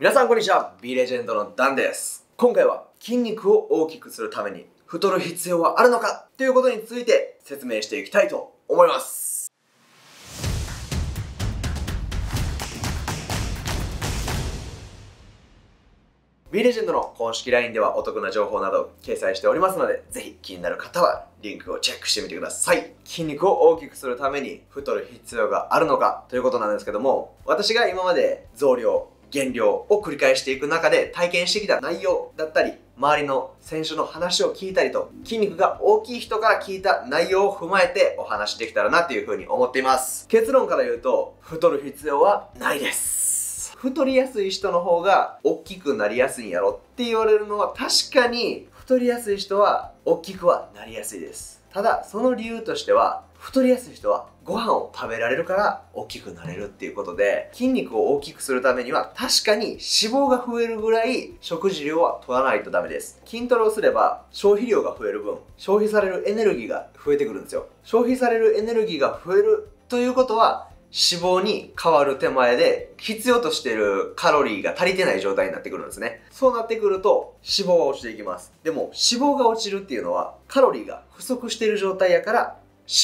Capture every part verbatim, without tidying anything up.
皆さんこんにちは、美レジェンドのダンです。今回は筋肉を大きくするために太る必要はあるのかということについて説明していきたいと思います。美レジェンドの公式 ライン ではお得な情報など掲載しておりますので、ぜひ気になる方はリンクをチェックしてみてください。筋肉を大きくするために太る必要があるのかということなんですけども、私が今まで増量、減量を繰り返していく中で体験してきた内容だったり、周りの選手の話を聞いたりと、筋肉が大きい人から聞いた内容を踏まえてお話できたらなというふうに思っています。結論から言うと、太る必要はないです。太りやすい人の方が大きくなりやすいんやろって言われるのは確かに、太りやすい人は大きくはなりやすいです。ただその理由としては、太りやすい人はご飯を食べられるから大きくなれるっていうことで、筋肉を大きくするためには確かに脂肪が増えるぐらい食事量は取らないとダメです。筋トレをすれば消費量が増える分、消費されるエネルギーが増えてくるんですよ。消費されるエネルギーが増えるということは、脂肪に変わる手前で必要としているカロリーが足りてない状態になってくるんですね。そうなってくると脂肪は落ちていきます。でも脂肪が落ちるっていうのは、カロリーが不足している状態やから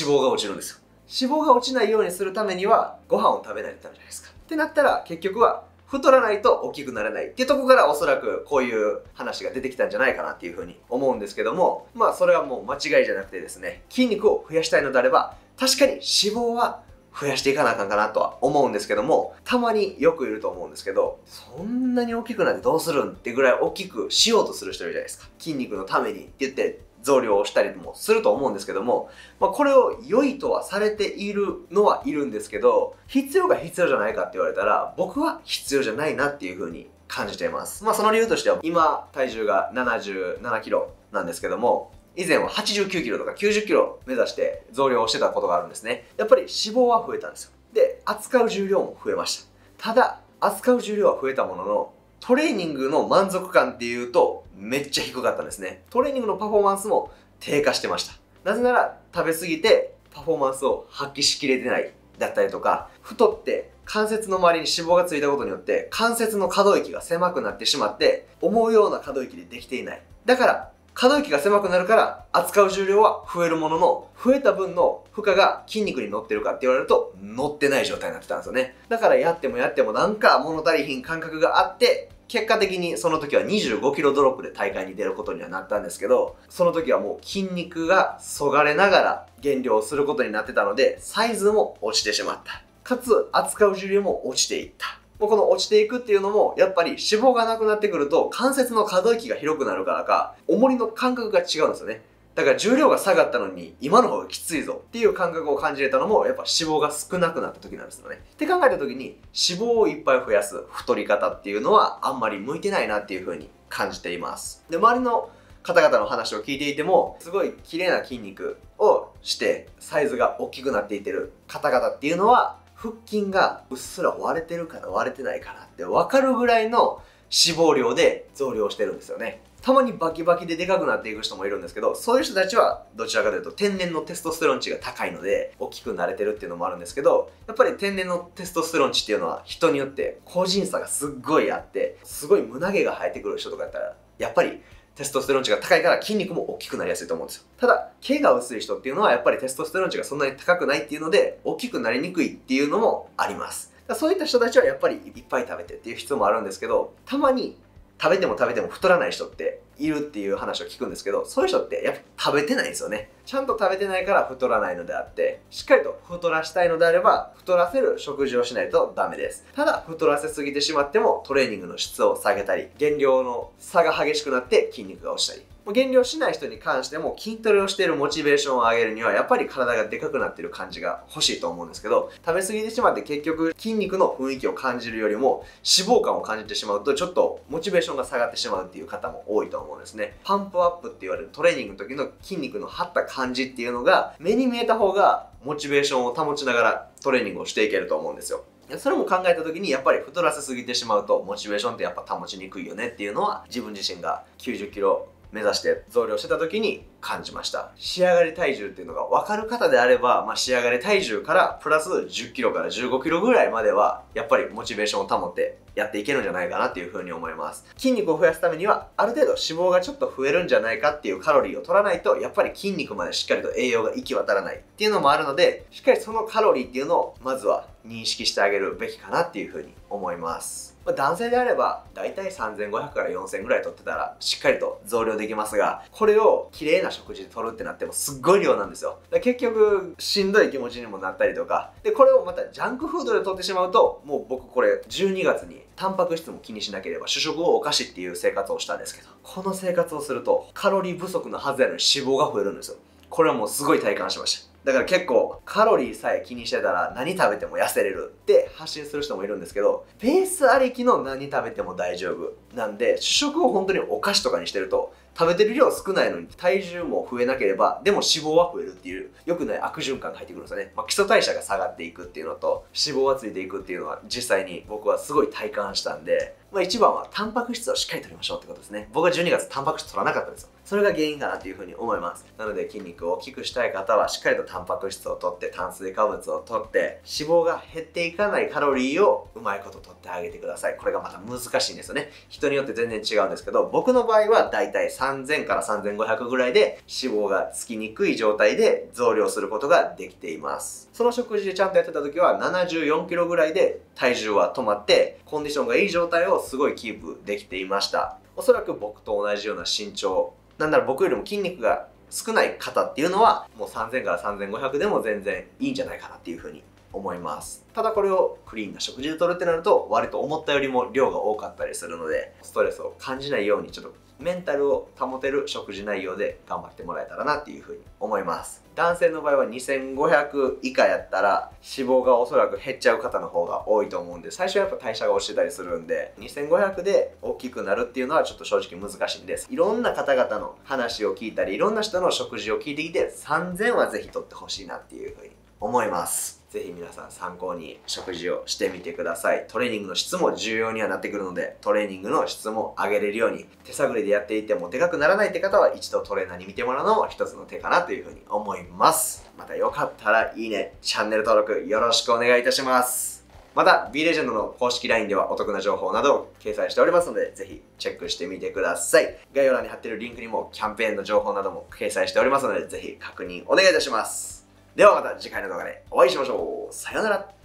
脂肪が落ちるんですよ。脂肪が落ちないようにするためにはご飯を食べないとダメじゃないですか。ってなったら結局は太らないと大きくなれないっていうところから、おそらくこういう話が出てきたんじゃないかなっていうふうに思うんですけども、まあそれはもう間違いじゃなくてですね、筋肉を増やしたいのであれば確かに脂肪は増やしていかなあかんかなとは思うんですけども、たまによくいると思うんですけど、そんなに大きくなってどうするんってぐらい大きくしようとする人いるじゃないですか。筋肉のためにって言って増量をしたりもすると思うんですけども、まあ、これを良いとはされているのはいるんですけど、必要が必要じゃないかって言われたら、僕は必要じゃないなっていう風に感じています。まあその理由としては、今体重がななじゅうななキロなんですけども、以前ははちじゅうきゅうキロとかきゅうじゅっキロ目指して増量をしてたことがあるんですね。やっぱり脂肪は増えたんですよ。で、扱う重量も増えました。ただ扱う重量は増えたものの、トレーニングの満足感っていうとめっちゃ低かったんですね。トレーニングのパフォーマンスも低下してました。なぜなら食べ過ぎてパフォーマンスを発揮しきれてないだったりとか、太って関節の周りに脂肪がついたことによって関節の可動域が狭くなってしまって、思うような可動域でできていない。だから可動域が狭くなるから扱う重量は増えるものの、増えた分の負荷が筋肉に乗ってるかって言われると乗ってない状態になってたんですよね。だからやってもやってもなんか物足りひん感覚があって、結果的にその時はにじゅうごキロドロップで大会に出ることにはなったんですけど、その時はもう筋肉がそがれながら減量することになってたので、サイズも落ちてしまった。かつ扱う重量も落ちていった。もうこの落ちていくっていうのも、やっぱり脂肪がなくなってくると関節の可動域が広くなるからか、重りの感覚が違うんですよね。だから重量が下がったのに今の方がきついぞっていう感覚を感じれたのも、やっぱ脂肪が少なくなった時なんですよね。って考えた時に、脂肪をいっぱい増やす太り方っていうのはあんまり向いてないなっていう風に感じています。で、周りの方々の話を聞いていても、すごい綺麗な筋肉をしてサイズが大きくなっていってる方々っていうのは、腹筋がうっすら割れてるかな割れてないかなって分かるぐらいの脂肪量で増量してるんですよね。たまにバキバキででかくなっていく人もいるんですけど、そういう人たちはどちらかというと天然のテストステロン値が高いので大きくなれてるっていうのもあるんですけど、やっぱり天然のテストステロン値っていうのは人によって個人差がすっごいあって、すごい胸毛が生えてくる人とかやったらやっぱりテストステロン値が高いから筋肉も大きくなりやすいと思うんですよ。ただ毛が薄い人っていうのはやっぱりテストステロン値がそんなに高くないっていうので大きくなりにくいっていうのもあります。そういった人たちはやっぱりいっぱい食べてっていう必要もあるんですけど、たまに食べても食べても太らない人っているっていう話を聞くんですけど、そういう人ってやっぱ食べてないんですよね。ちゃんと食べてないから太らないのであって、しっかりと太らしたいのであれば太らせる食事をしないとダメです。ただ太らせすぎてしまってもトレーニングの質を下げたり、減量の差が激しくなって筋肉が落ちたり、減量しない人に関しても筋トレをしているモチベーションを上げるにはやっぱり体がでかくなってる感じが欲しいと思うんですけど、食べ過ぎてしまって結局筋肉の雰囲気を感じるよりも脂肪感を感じてしまうと、ちょっとモチベーションが下がってしまうっていう方も多いと思うんですね。パンプアップって言われるトレーニングの時の筋肉の張った感じっていうのが目に見えた方がモチベーションを保ちながらトレーニングをしていけると思うんですよ。それも考えた時に、やっぱり太らせすぎてしまうとモチベーションってやっぱ保ちにくいよねっていうのは、自分自身がきゅうじゅっキロ目指して増量してた時に感じました。仕上がり体重っていうのが分かる方であれば、まあ、仕上がり体重からプラスじゅっキロからじゅうごキロぐらいまではやっぱりモチベーションを保ってやっていけるんじゃないかなっていうふうに思います。筋肉を増やすためにはある程度脂肪がちょっと増えるんじゃないかっていうカロリーを取らないとやっぱり筋肉までしっかりと栄養が行き渡らないっていうのもあるので、しっかりそのカロリーっていうのをまずは認識してあげるべきかなっていうふうに思います。まあ、男性であればだいたいさんぜんごひゃくからよんせんぐらい取ってたらしっかりと増量できますが、これを綺麗な食事で取るってなってもすっごい量なんですよ。だから結局しんどい気持ちにもなったりとかで、これをまたジャンクフードで取ってしまうと、もう僕これじゅうにがつにタンパク質も気にしなければ主食をお菓子っていう生活をしたんですけど、この生活をするとカロリー不足のはずやのに脂肪が増えるんですよ。これはもうすごい体感しました。だから結構カロリーさえ気にしてたら何食べても痩せれるって発信する人もいるんですけど、ペースありきの何食べても大丈夫なんで、主食を本当にお菓子とかにしてると食べてる量少ないのに体重も増えなければでも脂肪は増えるっていう良くない悪循環が入ってくるんですよね。まあ、基礎代謝が下がっていくっていうのと脂肪がついていくっていうのは実際に僕はすごい体感したんで、まあ、一番はタンパク質をしっかりとりましょうってことですね。僕はじゅうにがつタンパク質取らなかったんですよ。それが原因かなというふうに思います。なので筋肉を大きくしたい方はしっかりとタンパク質を取って炭水化物を取って脂肪が減っていかないカロリーをうまいこと取ってあげてください。これがまた難しいんですよね。人によって全然違うんですけど、僕の場合はだいたいさんぜんからさんぜんごひゃくぐらいで脂肪がつきにくい状態で増量することができています。その食事でちゃんとやってた時はななじゅうよんキロぐらいで体重は止まってコンディションがいい状態をすごいキープできていました。おそらく僕と同じような身長なんなら僕よりも筋肉が少ない方っていうのはもうさんぜんからさんぜんごひゃくでも全然いいんじゃないかなっていうふうに思います。ただこれをクリーンな食事で摂るってなると割と思ったよりも量が多かったりするので、ストレスを感じないようにちょっとメンタルを保てる食事内容で頑張ってもらえたらなっていうふうに思います。男性の場合はにせんごひゃく以下やったら脂肪がおそらく減っちゃう方の方が多いと思うんで、最初はやっぱ代謝が落ちてたりするんでにせんごひゃくで大きくなるっていうのはちょっと正直難しいんです。いろんな方々の話を聞いたりいろんな人の食事を聞いてきてさんぜんはぜひ取ってほしいなっていうふうに思います。ぜひ皆さん参考に食事をしてみてください。トレーニングの質も重要にはなってくるので、トレーニングの質も上げれるように手探りでやっていてもでかくならないって方は一度トレーナーに見てもらうのも一つの手かなというふうに思います。またよかったらいいね、チャンネル登録よろしくお願いいたします。また B レジェンドの公式 ライン ではお得な情報などを掲載しておりますので、ぜひチェックしてみてください。概要欄に貼ってるリンクにもキャンペーンの情報なども掲載しておりますので、ぜひ確認お願いいたします。ではまた次回の動画でお会いしましょう。さようなら。